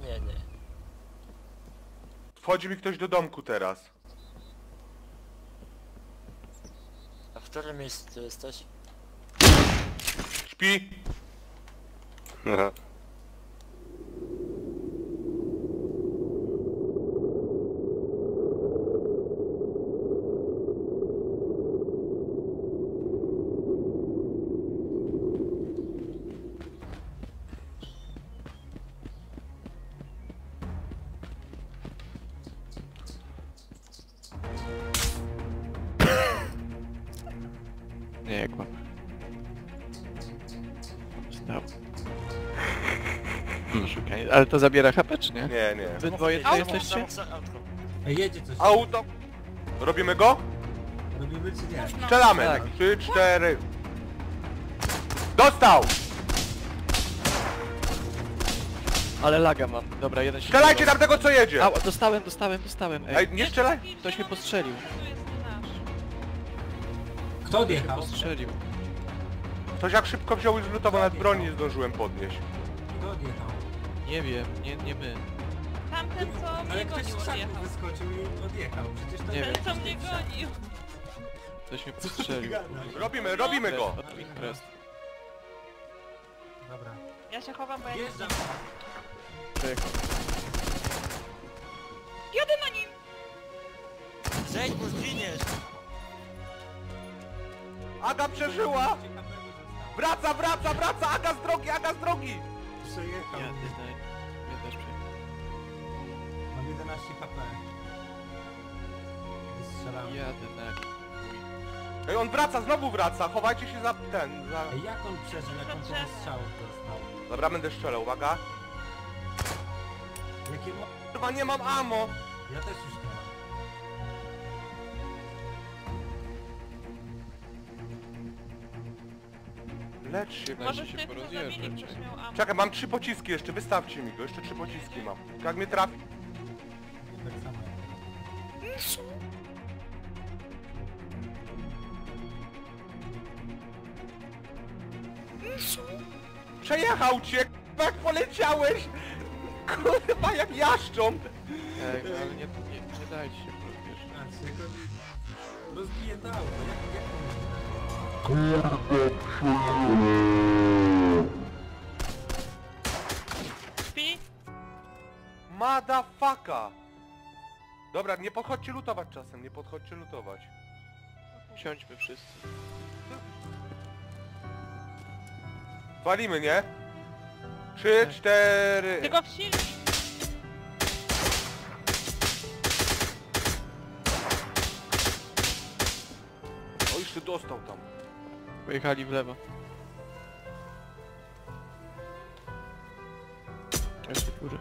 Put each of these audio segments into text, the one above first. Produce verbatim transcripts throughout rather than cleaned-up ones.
nie, nie, nie. Wchodzi mi ktoś do domku teraz. A w którym miejscu jesteś? Śpi! Aha. Nie, jak mam. Stał. No, szukaj. Ale to zabiera H P, czy nie? Nie, nie. Wy dwoje tutaj jesteście? Jedzie coś. Auto! Robimy go? Robimy czy nie? Strzelamy! Tak. Trzy, cztery... Dostał! Ale laga mam. Dobra, jeden się... Strzelajcie tam tego, co jedzie! A, dostałem, dostałem, dostałem. Ej, Ej nie strzelaj! Ktoś mnie postrzelił. Kto odjechał? Postrzelił. Ktoś jak szybko wziął i zlutował, nawet broni nie zdążyłem podnieść. Kto odjechał? Nie wiem, nie, nie my. Tamten co mnie gonił odjechał. Wyskoczył i odjechał, przecież to nie ten co mnie gonił. Ktoś mnie postrzelił. Robimy, robimy go! Dobra. Ja się chowam, bo ja nie znam. Przejechał. Jadę na nim! Zejdź, bo zginiesz! Aga przeżyła! Wraca, wraca, wraca! Aga z drogi, Aga z drogi! Przejechał. Ja też przejechał. Mam jedenaście H P. Wystrzelamy. Jadę. Ej, on wraca, znowu wraca! Chowajcie się za ten, za... Ej, jak on przeżył, jak on to wystrzałów dostał? Dobra, będę strzelał, uwaga. Jakie ma... Chyba nie mam ammo! Ja też już nie mam. Lecz się, może się porozjeżdżać. Czekaj, mam trzy pociski jeszcze, wystawcie mi go, jeszcze trzy pociski mam. Jak mnie trafi... Tak samo. Przejechał cię, k***a, jak poleciałeś! Kurwa, jak jaszcząb! Ej, ale nie, nie, nie dajcie się porozjeżdżać. Rozbiję to auto, jak, jak... Kurwa, przyjemnie! Śpi? Madafaka! Dobra, nie podchodźcie lutować czasem, nie podchodźcie lutować. Siądźmy wszyscy. Walimy, nie? Trzy, cztery... Tylko w silni! O, jeszcze dostał tam. Pojechali w lewo. Jest w górę.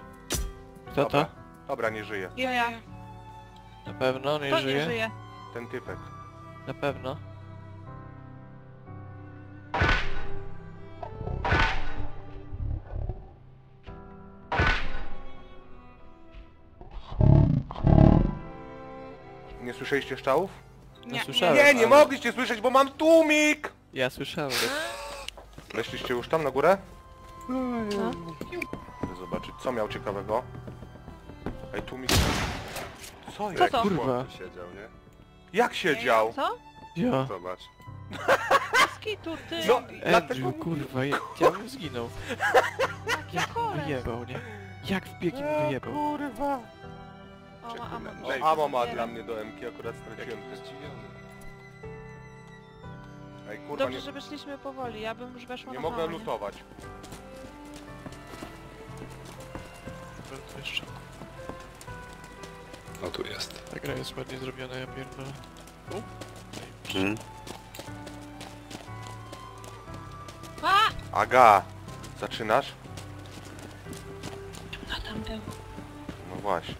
Kto to? Dobra, nie żyje. Ja, ja. Na pewno nie żyje? nie żyje? Ten typek. Na pewno. Nie słyszeliście szczałów? Nie, no, słyszałem, nie, nie, nie ale... mogliście słyszeć, bo mam tłumik! Ja słyszałem. Weszliście już tam na górę? No. Chcę zobaczyć, co miał ciekawego. Ej, tu mi... Co jest? Co to? Kurwa. Siedział, nie? Jak siedział? Ej, co? Ja. Zobacz. Skitu, ty. No, dlatego... kurwa, ja, ja bym zginął. Jak, jak wyjebał, nie? Jak w biegi mu wyjebał. Kurwa. O, amo ma dla mnie do M K, akurat straciłem. Ej, kurwa, dobrze, nie... żeby szliśmy powoli, ja bym już weszła nie na mogę lutować. Jeszcze. No tu jest. Ta gra jest ładnie zrobiona, ja pierdolę. Hmm. Aga! Zaczynasz? No tam był. No właśnie.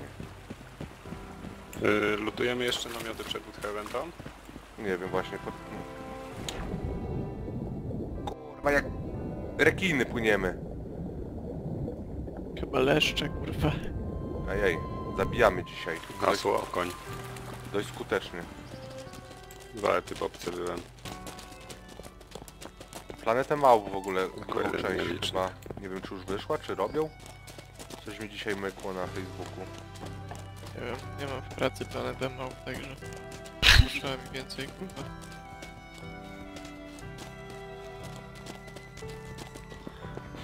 Yy, lutujemy jeszcze namioty przed Woodhaven tam? Nie wiem, właśnie. Pod... Kurwa, jak rekiny płyniemy. Chyba leszcze, kurwa. Ajaj, zabijamy dzisiaj. Hasło o koń. Dość skutecznie. Dwa typy obserwowałem. Planetę Małp w ogóle, którą część chyba. Nie wiem, czy już wyszła, czy robią? Coś mi dzisiaj mykło na Facebooku. Nie wiem, nie mam w pracy planetę małp, także słyszałem więcej, kurwa.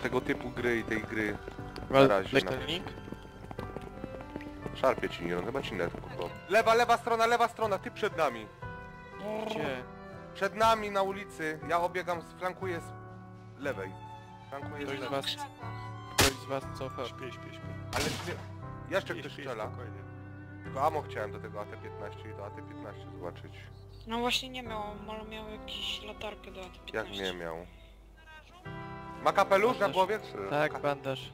Tego typu gry i tej gry na razie. Na... link? Szarpie ci, nie, no chyba ci net, kurwa. Lewa, lewa strona, lewa strona, ty przed nami. Gdzie? Przed nami na ulicy, ja obiegam, flankuję z lewej. Flankuję ktoś z lewej. Z was, ktoś z was cofa. Śpię, śpię, śpię. Ale śpię... jeszcze śpię, ktoś śpię, strzela. Spokojnie. Tylko ammo chciałem do tego A T piętnaście i do A T piętnaście zobaczyć. No właśnie nie miał, ale miał jakąś latarkę do A T piętnaście. Jak nie miał? Ma kapelusz bandaż na głowie? Czy? Tak, Ka bandaż.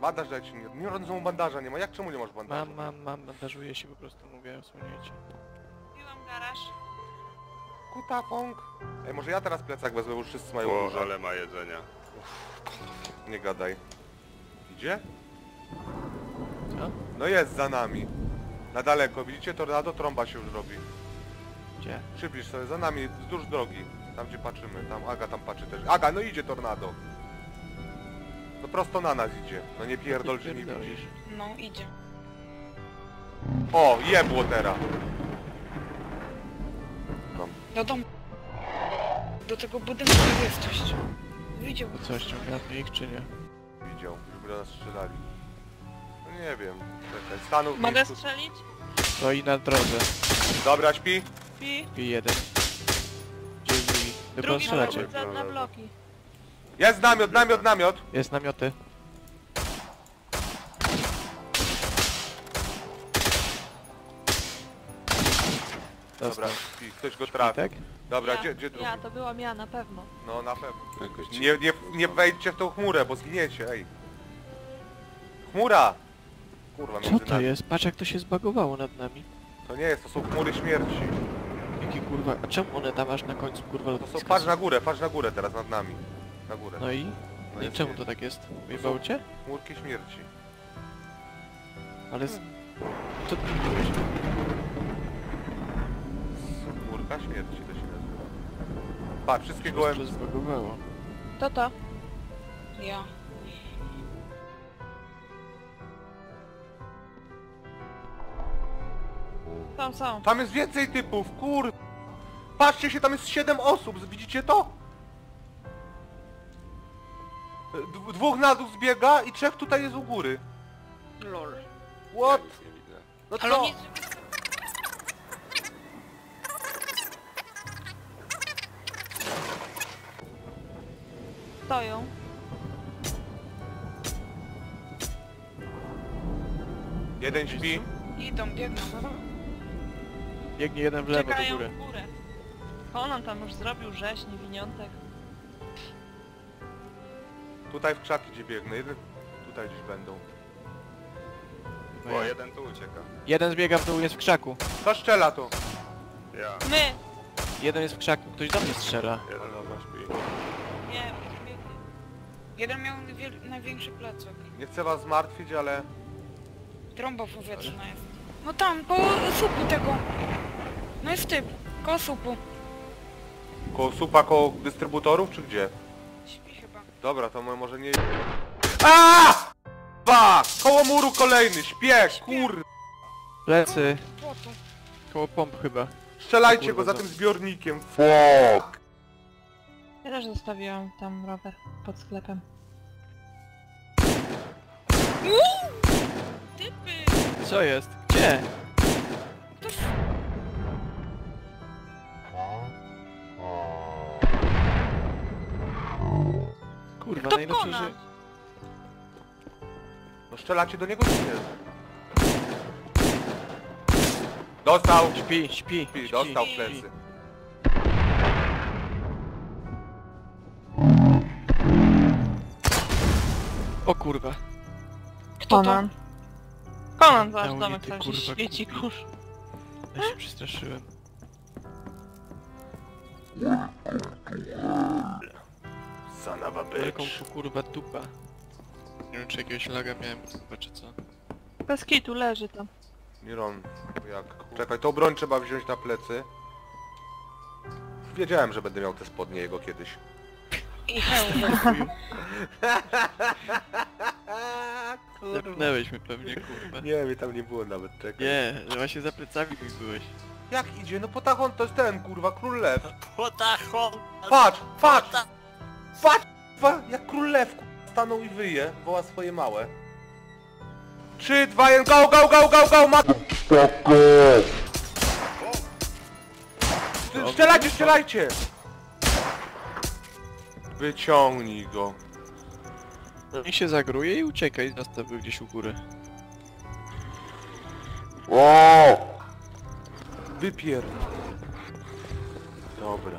Bandaż dajcie mi, nie rodzą bandaża nie ma, jak czemu nie masz bandaża? Mam, mam, mam, bandażuję się po prostu, mówię, osłonięcie. Byłam garaż. Kutapong. Ej, może ja teraz plecak wezmę, bo już wszyscy mają dużo. Ale ma jedzenia. Uff, nie gadaj. Idzie? Co? No jest za nami. Na daleko, widzicie? Tornado, trąba się już robi. Gdzie? Przybliż sobie, za nami, wzdłuż drogi. Tam gdzie patrzymy, tam Aga tam patrzy też. Aga, no idzie tornado. No prosto na nas idzie. No nie pierdol, że nie widzisz. No idzie. O, jebło teraz. No dom... do tego budynku jest coś. Widział coś, ciągnęliśmy ich czy nie? Widział, żeby do nas strzelali. No nie wiem, czekaj, stanów... Mogę strzelić? Stoi na drodze. Dobra, śpi? Śpi. Śpi jeden. Gdzie drugi? Dobra, strzelacie. Na bloki. Jest namiot, namiot, namiot! Jest namioty. Dobra, śpi. Ktoś go trafi. Tak? Dobra, ja, gdzie, gdzie drugi? Ja, to byłam ja, na pewno. No, na pewno. Nie, nie, nie wejdźcie w tą chmurę, bo zginiecie, ej. Chmura! Kurwa, co to nami jest? Patrz jak to się zbagowało nad nami. To nie jest, to są chmury śmierci. Jakie kurwa, a czemu one tam aż na końcu, kurwa, lotniska? To są, patrz na górę, patrz na górę teraz nad nami. Na górę. No i? No i czemu to tak jest? Ujebało cię? Chmurki śmierci. Ale... Hmm. Co ty mówiłeś? Chmurka śmierci to się nazywa. Patrz, wszystkie gołem... To to. Ja. Tam są. Tam jest więcej typów, kur... Patrzcie się, tam jest siedem osób, widzicie to? D dwóch na dół zbiega i trzech tutaj jest u góry. Lol. What? No co? Stoją. Jeden śpi. Idą, biegną. Biegnie jeden w lewo do góry. W górę. Konan tam już zrobił rzeź, niewiniątek. Tutaj w krzaki gdzie biegną, jeden tutaj gdzieś będą. O, jeden tu ucieka. Jeden zbiega w dół, jest w krzaku. Kto strzela tu? Ja. My! Jeden jest w krzaku, ktoś do mnie strzela. Jeden dobra śpi. Nie. Jeden miał największy placek. Nie chcę was zmartwić, ale... Trąba powietrzna jest. No tam, koło supu tego. No jest typ, koło supu. Koło supa, koło dystrybutorów, czy gdzie? Śpi chyba. Dobra, to może nie... Aaaa! Ba! Koło muru kolejny, śpię, kur... Plecy. Koło pomp chyba. Strzelajcie go za tym zbiornikiem. Fuck! Ja też zostawiłam tam rower pod sklepem. Uuu! Typy! Co jest? Gdzie? To... Kurwa, to najlepsze, że... No strzelacie do niego, czy nie? Dostał! Śpi, śpi, śpi, dostał w plecy. O kurwa. Kto Conan. To? Conan, zobacz, domek tam się świeci, kurz. Ja się przestraszyłem. Zanawa bitch. Jaką tu kurwa tupa. Nie wiem czy jakiegoś laga miałem, zobaczę co. Bez kitu leży tam. Miron, jak... Czekaj, tą broń trzeba wziąć na plecy. Wiedziałem, że będę miał te spodnie jego kiedyś. I hełm. Kurwa. Zepnęłeś mnie pewnie, kurwa. Nie, mnie tam nie było nawet, czekaj. Nie, że właśnie za plecami mi byłeś. Jak idzie? No Potachon to jest ten, kurwa, król lew. Potachon! Patrz, patrz! Pota... Patrz, kurwa, jak król lew, kurwa, stanął i wyje, woła swoje małe. trzy, dwa, jeden, go, go, go, go, go, ma... Strzelajcie, strzelajcie! Wyciągnij go. I się zagruje i uciekaj, i następny gdzieś u góry. Wow! Wypier... Dobra.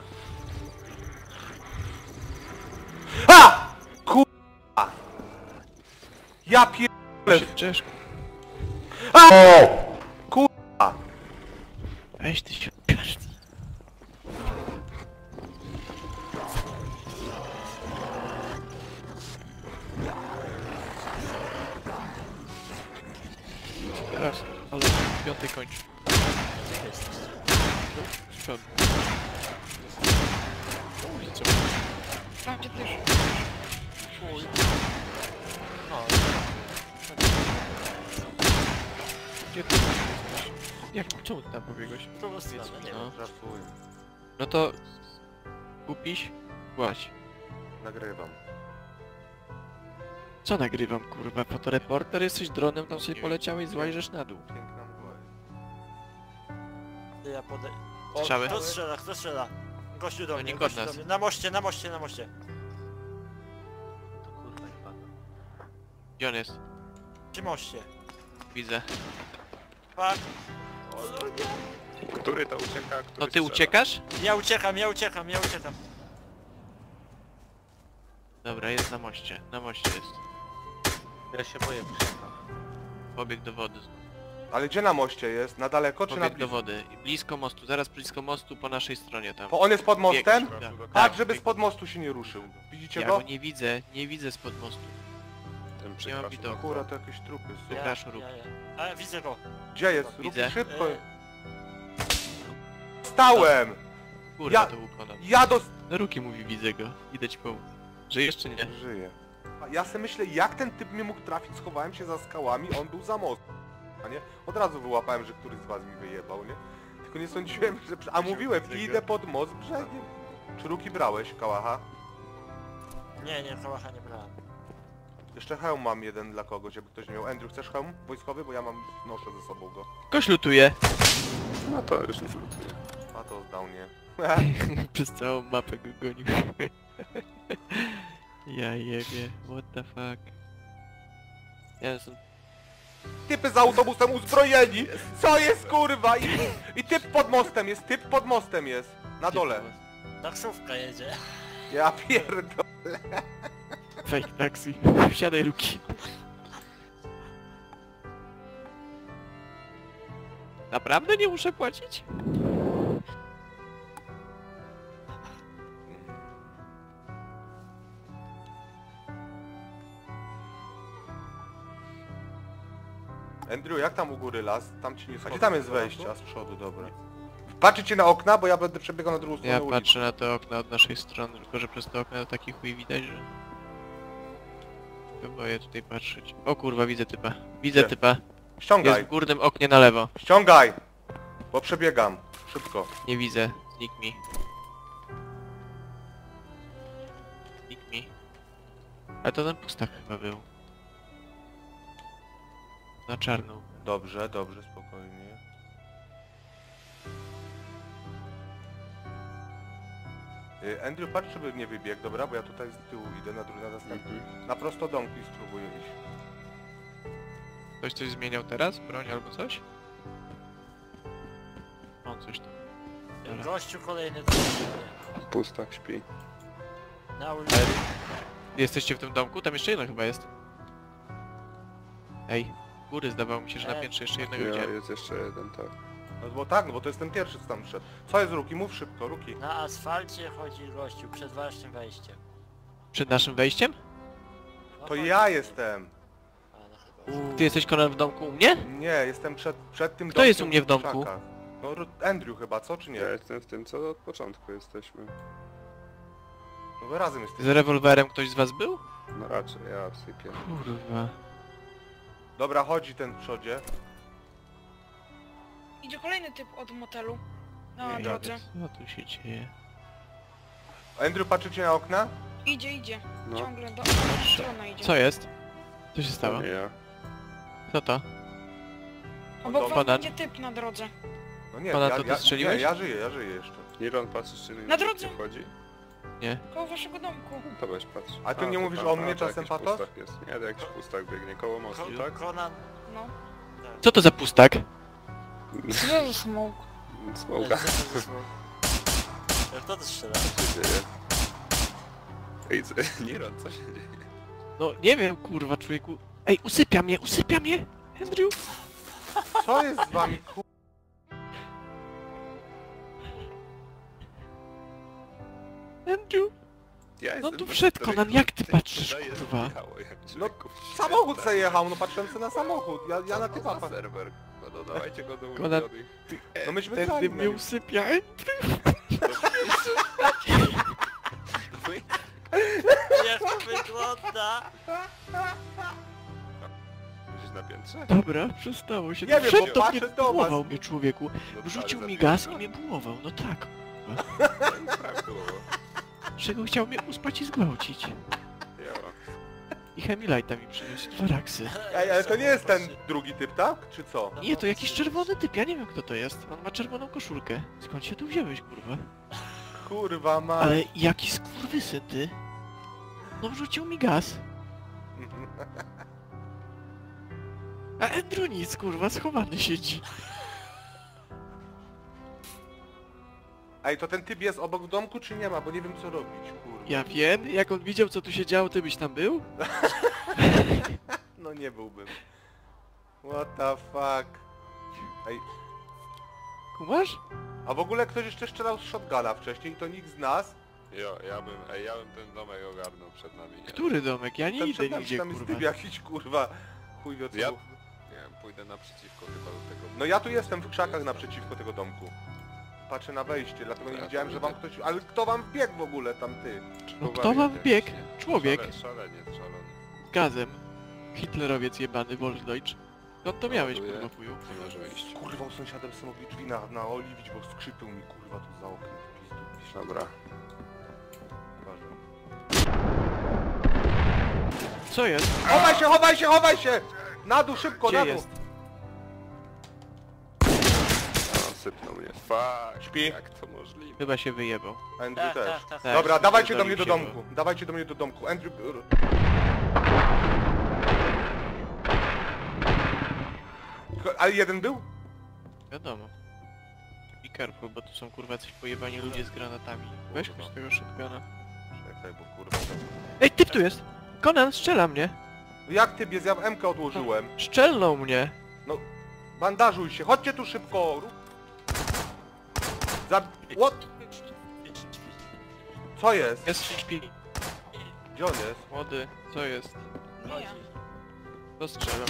A! Kurwa! Ja pierdolę! A! Kurwa! Weź ty się... Raz, ale piąty kończy. Piąty. Piąty też. Gdzie ty jesteś? Jak, czemu ty tam pobiegłeś? No. No to... Kupisz? Płać. Nagrywam. Co nagrywam, kurwa? Fotoreporter? Jesteś dronem, tam sobie poleciałeś, złajrzesz na dół. Piękną głowę. Ja podej... Strzały? Kto strzela, kto strzela? Gościu do mnie, no gościu do mnie. Na moście, na moście, na moście. To kurwa chyba. Gdzie on jest? Przy moście. Widzę. Fuck. O ludzie. Który to ucieka, który To ty strzela? Uciekasz? Ja uciekam, ja uciekam, ja uciekam. Dobra, jest na moście, na moście jest. Ja się boję, przyjechał. Pobieg do wody. Ale gdzie na moście jest? Na daleko czy na blisko? Pobieg do wody. Blisko mostu, zaraz blisko mostu, po naszej stronie tam. Bo on jest pod mostem? Tak, tak, żeby spod mostu się nie ruszył. Widzicie ja go? Ja nie widzę, nie widzę spod mostu. Ten nie mam widoku. Kurwa, to jakieś trupy. Przepraszam, ja, ja, ja. Ale widzę go. Gdzie jest? Widzę. Szybko. E... Stałem! Kurwa, ja... to ukonam. Ja do... Ruki mówi, widzę go. Idę ci pomóc. Żyjesz czy nie? Żyję. A ja sobie myślę, jak ten typ mnie mógł trafić, schowałem się za skałami, on był za mostem, a nie? Od razu wyłapałem, że któryś z was mi wyjebał, nie? Tylko nie sądziłem, że... A mówiłem, idę pod most brzegiem. Czy Ruki brałeś, kałacha? Nie, nie, kałacha nie brałem. Jeszcze hełm mam jeden dla kogoś, żeby ktoś nie miał. Andrew, chcesz hełm wojskowy? Bo ja mam, noszę ze sobą go. Ktoś lutuje. No to już nie lutuje. A to zdał, nie? Przez całą mapę go gonił. Ja jebie, what the fuck. Ja jestem... Typy za autobusem uzbrojeni! Co jest kurwa? I, i typ pod mostem jest, typ pod mostem jest. Na dole. Taksówka jedzie. Ja pierdolę. Fake taxi. Wsiadaj Ruki. Naprawdę nie muszę płacić? Andrew, jak tam u góry las? Tam ci nie schodzi. Gdzie tam jest wejście? A z przodu, dobra. Patrzycie na okna, bo ja będę przebiegał na drugą stronę ulicy. Ja patrzę na te okna od naszej strony, tylko że przez te okna taki chuj widać, że... Chyba je tutaj patrzeć. O kurwa, widzę typa. Widzę Gdzie? typa. Ściągaj. Jest w górnym oknie na lewo. Ściągaj! Bo przebiegam. Szybko. Nie widzę. Znik mi. Znik mi. Ale to ten pustak chyba był. Na czarną. Dobrze, dobrze, spokojnie. Andrew, patrz, żeby nie wybiegł, dobra? Bo ja tutaj z tyłu idę na drugi, na następny. Mm-hmm. Na prosto domki spróbuję iść. Ktoś coś zmieniał teraz? Broń albo coś? On coś tam. Dobra. Gościu kolejny. Pustak śpi. Na ulicy. Jesteście w tym domku? Tam jeszcze jedno chyba jest. Ej, góry zdawało mi się, że na piętrze jeszcze jednego ja, widziałem. Jest jeszcze jeden, tak. No bo tak, no bo to jest ten pierwszy, co tam szedł. Co jest Ruki? Mów szybko, Ruki. Na asfalcie chodzi gościu, przed waszym wejściem. Przed naszym wejściem? No, to ja jestem. A, no chyba. Ty jesteś Konan w domku u mnie? Nie, jestem przed, przed tym Kto domkiem. Kto jest u mnie w domku? Czaka. No Andrew chyba, co czy nie? Ja jestem w tym, co od początku jesteśmy. No bo razem jesteśmy. Z rewolwerem ktoś z was był? No raczej, ja w sypie. Kurwa. Dobra, chodzi ten w przodzie. Idzie kolejny typ od motelu. Na drodze. No tu się dzieje. Andrew, patrzycie na okna? Idzie, idzie. No. Ciągle do strony idzie. Co jest? Co się stało? Nie. Co to? Obok was idzie typ na drodze. No nie, Pana ja, to ja, nie, ja żyję, ja żyję jeszcze. Niron, patrzysz, czy na drodze chodzi? Nie. Koło waszego domku. No to weź patrz. A ty nie A, mówisz tam, o mnie czasem, Patos? Nie, to jakiś pustak biegnie, koło mostu, tak? Konan. No. Co to za pustak? Co za smok? Smoka. Kto to strzela? Co się dzieje? Ej, co? Niron, co się dzieje? No nie wiem, kurwa, człowieku. Ej, usypia mnie, usypia mnie! Andrew! Co jest z wami, ku... Andrew! Ja no tu przed Konan, jak ty patrzysz, kurwa? No samochód zajechał, no patrzyłem sobie na samochód, ja, ja na typa patrzę. No, no dawajcie go do Konan, ty, no myśmy ten ty mnie usypia, Andrew! Jak to wygląda? Na piętrze? Dobra, przestało się. Nie wiem, bo mnie bułował mnie, człowieku. Wrzucił mi gaz i mnie bułował, no tak. Czego chciał mnie uspać i zgwałcić. I Hemilajta mi przyniósł dwa raksy. Ej, ale to nie jest ten drugi typ, tak? Czy co? Nie, to jakiś czerwony typ, ja nie wiem kto to jest. On ma czerwoną koszulkę. Skąd się tu wziąłeś, kurwa? Kurwa ma... Ale jaki skurwysyn ty? No wrzucił mi gaz. A Andrew nic, kurwa, schowany siedzi. Ej, to ten typ jest obok w domku, czy nie ma? Bo nie wiem co robić, kurwa. Ja wiem, jak on widział co tu się działo, ty byś tam był? No nie byłbym. What the fuck? Ej. Kumasz? A w ogóle ktoś jeszcze strzelał z shotguna wcześniej, to nikt z nas. Jo, ja bym, ej, ja bym ten domek ogarnął przed nami. Który domek? Ja nie ten idę nami, nigdzie, tam kurwa. Tam jest typ jakiś, kurwa. Ja, nie wiem, pójdę naprzeciwko chyba do tego... No ja tu jestem w krzakach naprzeciwko tego domku. Patrzę na wejście, dlatego nie widziałem, że wam ktoś... Ale kto wam wbiegł w ogóle tam, ty? No kto wam wbiegł? Człowiek. Szale, szalenie, szalony. Gazem. Hitlerowiec jebany, Wolfdeutsch. No to miałeś, kurwa, chuju. Kurwa, sąsiadem są mogli drzwi na, na oliwić, bo skrzypił mi, kurwa, tu za oknem. Dobra. Co jest? Chowaj się, chowaj się, chowaj się! Na dół, szybko, gdzie na dół! Jest? O, sypnął mnie. Fuck. Śpi? Jak to możliwe? Chyba się wyjebał. Andrew ta, też. Ta, ta, ta. Dobra, ta, dawajcie do, do mnie do domku. Dawajcie do mnie do domku. Andrew... Ale jeden był? Wiadomo. I karpły, bo tu są kurwa jacyś pojebani ludzie z granatami. Weź ktoś tego shotguna. Czekaj, bo kurwa... Ej, typ tu jest! Konan strzela mnie. Jak ty biec? Ja M-kę odłożyłem. Szczelnął mnie. No, bandażuj się. Chodźcie tu szybko. Zab... What? Co jest? Jest śpi. Gdzie on jest? Młody, co jest? No ja. To strzelam.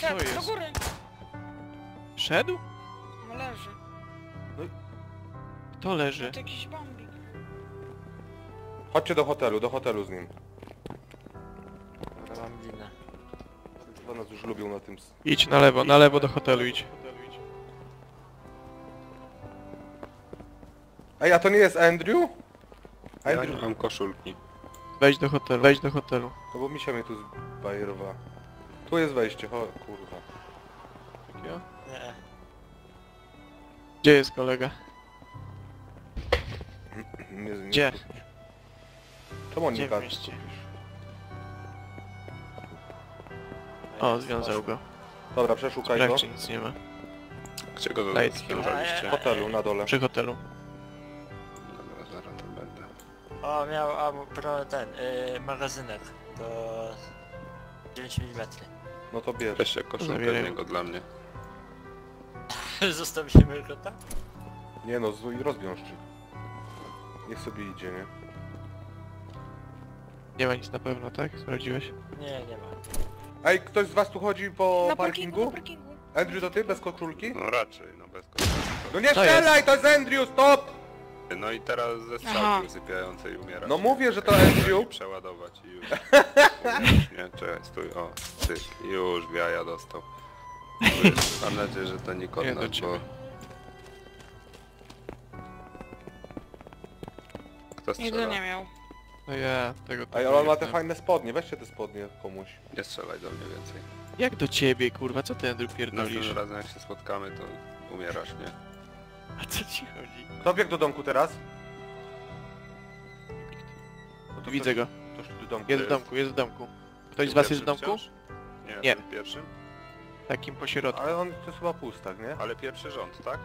Co jest? Do góry. Szedł? No leży. No i... Kto leży? To jakiś bombik. Chodźcie do hotelu, do hotelu z nim. Chyba nas już lubią na tym... Idź na lewo, na lewo do hotelu idź. Ej, a to nie jest Andrew? Andrew? Ja nie mam koszulki. Wejdź do hotelu, wejdź do hotelu. No bo misia mnie tu zbajerowa. Tu jest wejście, ho, kurwa. Takiego? Nie. Gdzie jest kolega? Gdzie? Czemu on nie gada? O, związał go. Dobra, przeszukaj go. Sprawdźcie, nic nie ma. Gdzie go znaleźliście? W hotelu, na dole. Przy hotelu. Dobra, zaraz tam będę. O, miał a, ten, yy, magazynek do dziewięć milimetrów. No to bierz. Weź się koszulkę z niego dla mnie. Zostawi się mylkota? Nie no, i rozwiążczy. Niech sobie idzie, nie? Nie ma nic na pewno, tak? Sprawdziłeś? Nie, nie ma. Ej, ktoś z was tu chodzi po na parkingu? parkingu? Na parkingu. Andrew, to ty? Bez koszulki? No raczej, no bez koszulki. No nie strzelaj, to jest Andrew, stop! No i teraz ze strzałki usypiającej umiera. No mówię, że to M Q. Przeładować i już. Nie, cześć, stój, o, cyk, już jaja dostał. Mam nadzieję, że to nie kod nas, bo... Kto strzela? Nigdy nie miał. No ja, tego... Ej, ale on ma te fajne spodnie, weźcie te spodnie komuś. Nie strzelaj do mnie więcej. Jak do ciebie, kurwa, co ty, Andrew, pierdolisz? Następnym razem jak się spotkamy, to umierasz, nie? A co ci chodzi? Kto biegł do domku teraz? No to widzę go. Ktoś do domku jest, jest w domku, jest w domku. Ktoś z was jest w domku? Wciąż? Nie, nie. Pierwszym? Takim pośrodku. Ale on to jest chyba pustak, tak, nie? Ale pierwszy rząd, tak?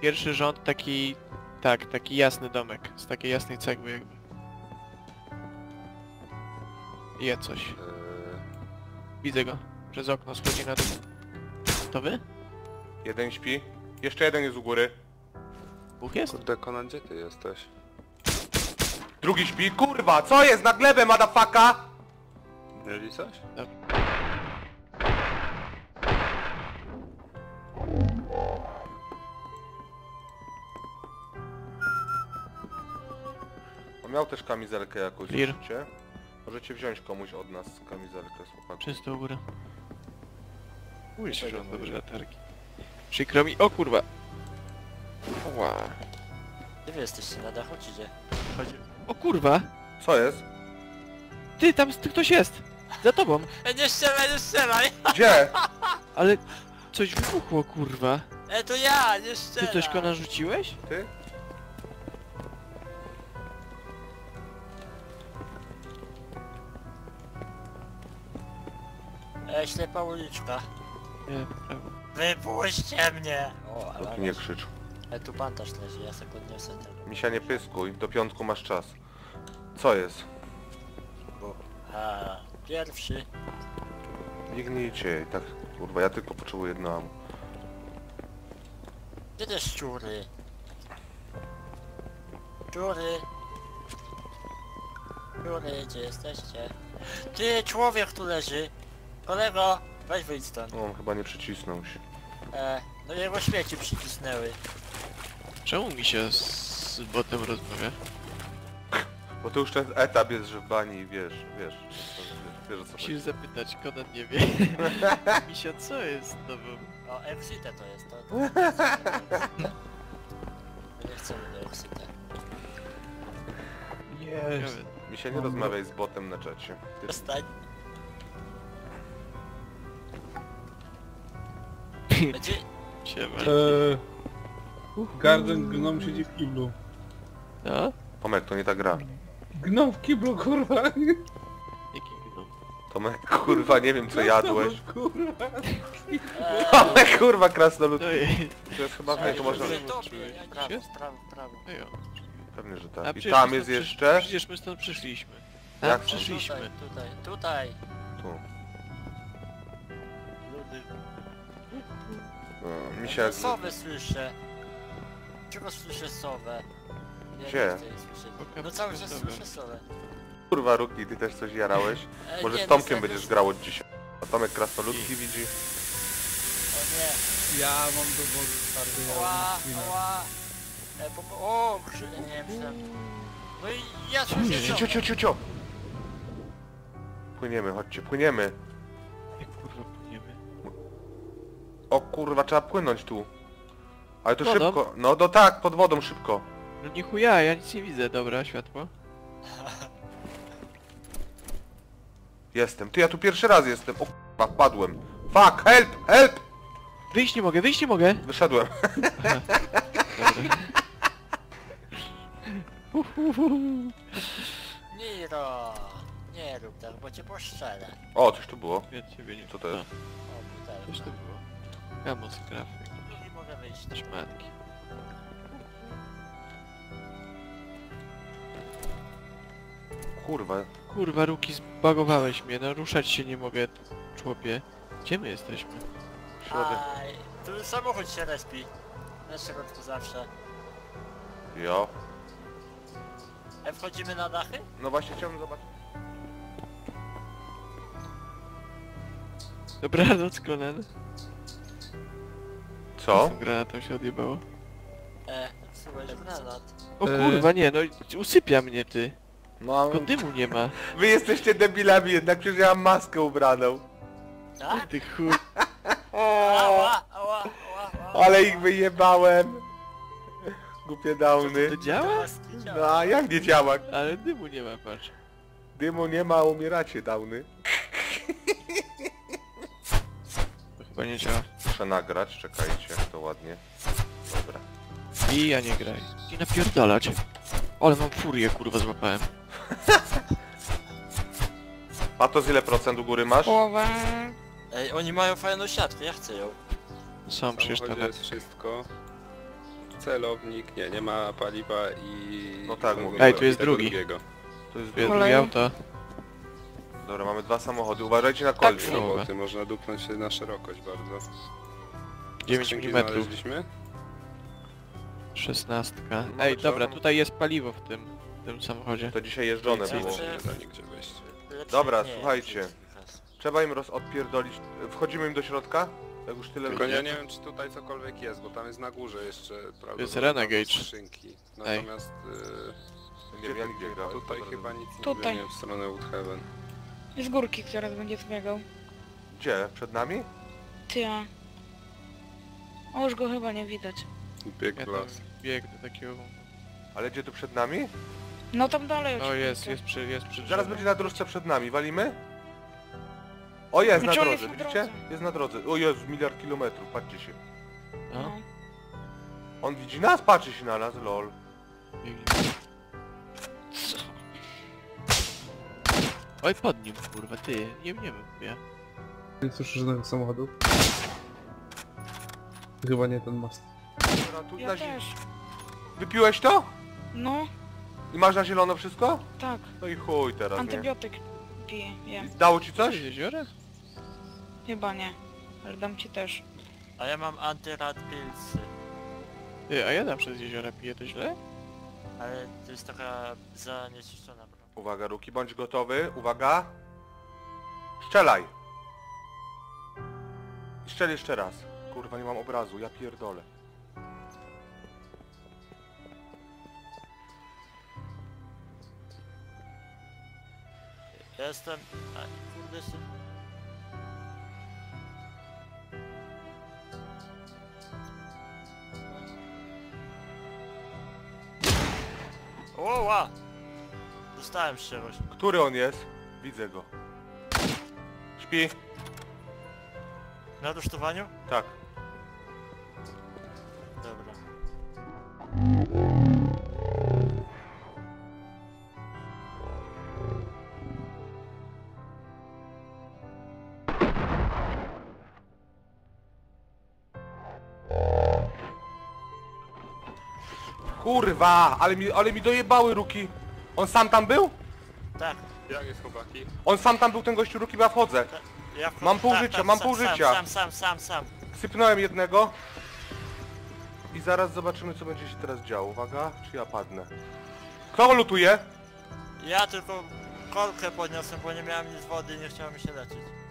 Pierwszy rząd taki... Tak, taki jasny domek. Z takiej jasnej cegły jakby. Je coś. Yy... Widzę go. Przez okno schodzi na dół. To wy? Jeden śpi. Jeszcze jeden jest u góry. Dwóch jest? Kurde, Conan, gdzie ty jesteś? Drugi śpi, kurwa! Co jest na glebę, madafaka? Mieli coś? Tak. On miał też kamizelkę jakąś. Możecie? Możecie wziąć komuś od nas kamizelkę, słuchajcie. Czysto u góry. Ujrz, że on dobrze latarki. Przykro mi... O kurwa! Ła. Gdzie wy jesteście? Na dachu czy gdzie? Chodzi... O kurwa! Co jest? Ty, tam ktoś jest! Za tobą! E, nie strzelaj, nie strzelaj! Gdzie? Ale... Coś wybuchło, kurwa! E, to ja! Nie strzelaj! Ty coś go narzuciłeś? Ty? E, ślepa uliczka. Nie, prawo. Wypuśćcie mnie! O, ale... nie krzycz. Ale tu pantaż leży, ja sobie odniosę ten... Misia, nie pyskuj, do piątku masz czas. Co jest? Bo... A, pierwszy. Nie gnijcie, tak kurwa, ja tylko potrzebuję jedną. Gdzie te szczury? Szczury! Szczury, gdzie jesteście? Ty, człowiek tu leży! Kolego! Weź wyjdź stąd. O, on chyba nie przycisnął się. E, no jego śmieci przycisnęły. Czemu mi się z botem rozmawia? Bo to już ten etap jest, że w bani i wiesz, wiesz, wiesz, wiesz o co. Musisz zapytać, Conan nie wie. Misia, co jest z tobą? O, Exite to jest, to, to nie chcemy do Exite. Yes. Misia, nie rozmawiaj z botem na czacie. Ty... Będzie... Eee... Garden Gnom siedzi w kiblu. Co? Tomek, to nie ta gra. Gnom w kiblu, kurwa! Jaki gnom? Tomek, kurwa, nie wiem co jadłeś. Kurwa! Tomek, kurwa, krasnoludki! To jest chyba... Ej, to można... Prawo, prawo, prawo. Pewnie, że tak. I tam jest jeszcze... Przecież my stąd przyszliśmy. Jak przyszliśmy? Tutaj, tutaj, tutaj. No, misia... Ja sowę słyszę! Czego słyszę sowę? Ja gdzie? No cały czas słyszę sowę. Kurwa, Ruki, ty też coś jarałeś? E, może nie, z Tomkiem będziesz już... grał od dzisiaj. A Tomek krasnoludki I... widzi? O nie! Ja mam do wody twardy. Oła, oła! E, bo... O, krzy... nie wiem, tam... No i ja słyszę sowę! Cio, cio, cio, cio! Płyniemy, chodźcie, płyniemy! O kurwa, trzeba płynąć tu. Ale to szybko. No to tak, pod wodą szybko. No nie chuja, ja nic nie widzę. Dobra, światło. Jestem. Ty, ja tu pierwszy raz jestem. O kurwa, padłem. Fuck, help, help! Wyjść nie mogę, wyjść nie mogę. Wyszedłem. Niro, nie rób tak, bo cię poszczelę. O, coś tu było. Ja ciebie nie... Co to jest? O, coś tu było. Gamos grafik. Nie mogę wyjść na szmatki. Kurwa. Kurwa, Ruki, zbagowałeś mnie, no ruszać się nie mogę, człopie. Gdzie my jesteśmy? W środek. Aj, tu samochód się respi. Na środku zawsze. Jo. E, wchodzimy na dachy? No właśnie chciałbym zobaczyć. Dobranoc, Conan. Co? Granatem się odjebało. E, co? chyba już granat. O kurwa nie, no usypia mnie ty. Mam... Tylko dymu nie ma. Wy jesteście debilami jednak, przecież ja mam maskę ubraną. A? Ty chuj. Ała, ała, ała. Ale ich wyjebałem. Głupie downy. To działa? No a jak nie działa? Ale dymu nie ma, patrz. Dymu nie ma, umieracie downy. To chyba nie działa. Muszę nagrać, czekajcie, to ładnie. Dobra. I ja nie graj. I napierdalać. Ale mam furię, kurwa, złapałem. Patos, ile procent u góry masz? Połowę. Ej, oni mają fajną siatkę, ja chcę ją. Sam przecież to jest wszystko. Celownik, nie, nie ma paliwa i... No tak, mówię. Ej, tu jest drugi. Drugiego. To jest drugi auto. Dobra, mamy dwa samochody, uważajcie na kolbie. Tak, roboty, można dupnąć się na szerokość bardzo. dziewięć milimetrów. Szesnastka. No, ej, dobra, on... tutaj jest paliwo w tym, w tym samochodzie. To dzisiaj jeżdżone było. Dobra, nie, słuchajcie. Trzeba im rozodpierdolić. Wchodzimy im do środka? Tak już tyle. Tylko ja nie wiem, czy tutaj cokolwiek jest, bo tam jest na górze jeszcze, prawda? Jest Renegade. Natomiast... Yy, nie wiem, gdzie gra. Tutaj chyba nic tutaj. Nie wiem, w stronę Woodhaven. Z górki, która będzie zbiegał. Gdzie? Przed nami? Ty. O, już go chyba nie widać. Bieg ja las. Bieg do takiego... Ale gdzie tu przed nami? No tam dalej. O jest, jest przy, jest przy... Zaraz będzie na drodze przed nami, walimy? O jest, na drodze, jest widzicie? Na drodze. Jest na drodze. O jest, miliard kilometrów, patrzcie się. No. On widzi nas, patrzy się na nas, lol. Oj, pod nim, kurwa, ty, nie wiem, nie wiem, ja. Nie słyszę żadnego samochodu. Chyba nie ten mast. Tu ja też. Wypiłeś to? No. I masz na zielono wszystko? Tak. No i chuj teraz, antybiotyk nie? piję, jem. Dało ci coś? Jeziorę? Chyba nie, ale dam ci też. A ja mam antyrat pilsy. Ty, a ja tam przez jeziora piję, to źle? Ale to jest taka zanieczyszczona broń. Uwaga Ruki, bądź gotowy, uwaga. Strzelaj. I strzel jeszcze raz. Kurwa, nie mam obrazu, ja pierdolę. Ja jestem... A, kurde się... Oła! Dostałem się właśnie. Który on jest? Widzę go. Śpi. Na rusztowaniu? Tak. Dobra. Kurwa, ale mi, ale mi dojebały Ruki. On sam tam był? Tak. Jak jest chłopaki? On sam tam był, ten gościu Ruki, bo ja wchodzę. Ta, ja wchodzę. Mam pół tak, życia, tak, mam sam, pół sam, życia. Sam, sam, sam, sam. Sypnąłem jednego. I zaraz zobaczymy, co będzie się teraz działo. Uwaga, czy ja padnę? Kto lutuje? Ja tylko kolkę podniosłem, bo nie miałem nic wody i nie chciałem się leczyć.